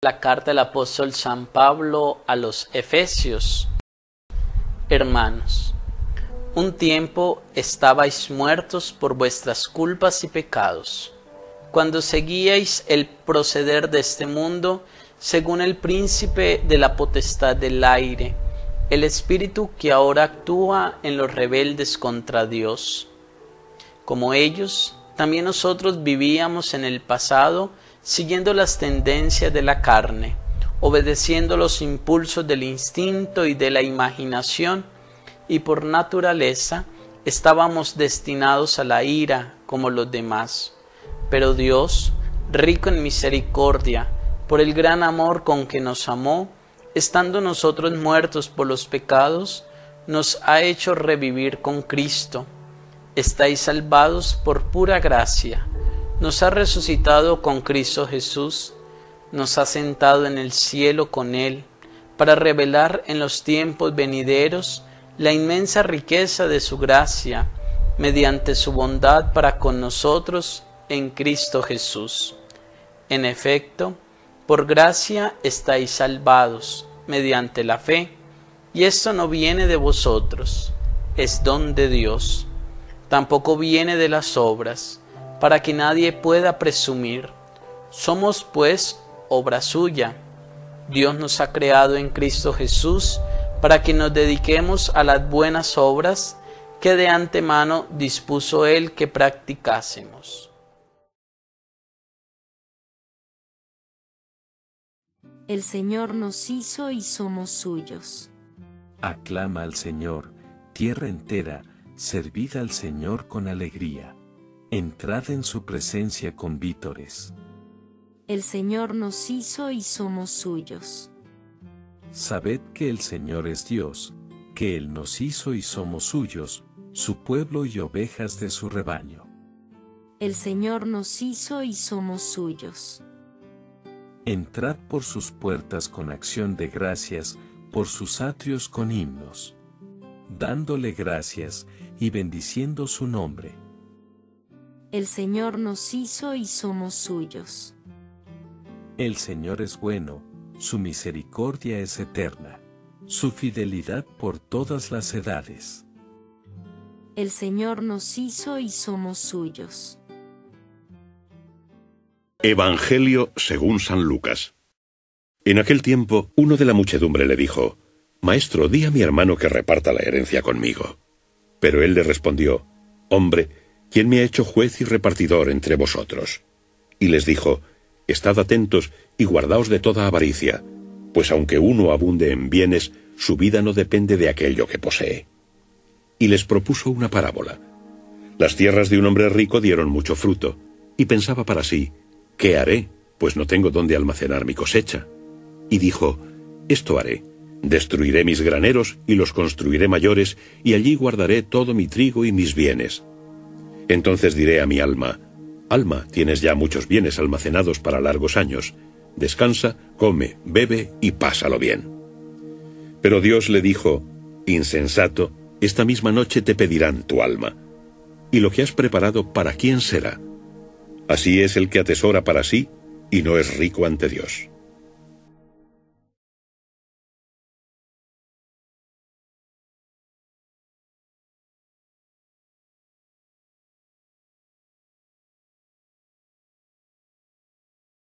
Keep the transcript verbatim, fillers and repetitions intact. La carta del apóstol San Pablo a los Efesios. Hermanos, un tiempo estabais muertos por vuestras culpas y pecados, cuando seguíais el proceder de este mundo, según el príncipe de la potestad del aire, el espíritu que ahora actúa en los rebeldes contra Dios. Como ellos, también nosotros vivíamos en el pasado, siguiendo las tendencias de la carne, obedeciendo los impulsos del instinto y de la imaginación, y por naturaleza estábamos destinados a la ira como los demás. Pero Dios, rico en misericordia, por el gran amor con que nos amó, estando nosotros muertos por los pecados, nos ha hecho revivir con Cristo. Estáis salvados por pura gracia. Nos ha resucitado con Cristo Jesús, nos ha sentado en el cielo con Él, para revelar en los tiempos venideros la inmensa riqueza de su gracia, mediante su bondad para con nosotros en Cristo Jesús. En efecto, por gracia estáis salvados, mediante la fe, y esto no viene de vosotros, es don de Dios. Tampoco viene de las obras, para que nadie pueda presumir. Somos, pues, obra suya. Dios nos ha creado en Cristo Jesús para que nos dediquemos a las buenas obras que de antemano dispuso Él que practicásemos. El Señor nos hizo y somos suyos. Aclama al Señor, tierra entera, servid al Señor con alegría. Entrad en su presencia con vítores. El Señor nos hizo y somos suyos. Sabed que el Señor es Dios, que Él nos hizo y somos suyos, su pueblo y ovejas de su rebaño. El Señor nos hizo y somos suyos. Entrad por sus puertas con acción de gracias, por sus atrios con himnos, dándole gracias y bendiciendo su nombre. El Señor nos hizo y somos suyos. El Señor es bueno, su misericordia es eterna, su fidelidad por todas las edades. El Señor nos hizo y somos suyos. Evangelio según San Lucas. En aquel tiempo, uno de la muchedumbre le dijo: «Maestro, di a mi hermano que reparta la herencia conmigo». Pero él le respondió: «Hombre, ¿quién me ha hecho juez y repartidor entre vosotros?». Y les dijo: «Estad atentos y guardaos de toda avaricia, pues aunque uno abunde en bienes, su vida no depende de aquello que posee». Y les propuso una parábola. Las tierras de un hombre rico dieron mucho fruto, y pensaba para sí: «¿Qué haré? Pues no tengo dónde almacenar mi cosecha». Y dijo: «Esto haré, destruiré mis graneros y los construiré mayores, y allí guardaré todo mi trigo y mis bienes». Entonces diré a mi alma: «Alma, tienes ya muchos bienes almacenados para largos años. Descansa, come, bebe y pásalo bien». Pero Dios le dijo: «Insensato, esta misma noche te pedirán tu alma. ¿Y lo que has preparado para quién será?». Así es el que atesora para sí y no es rico ante Dios.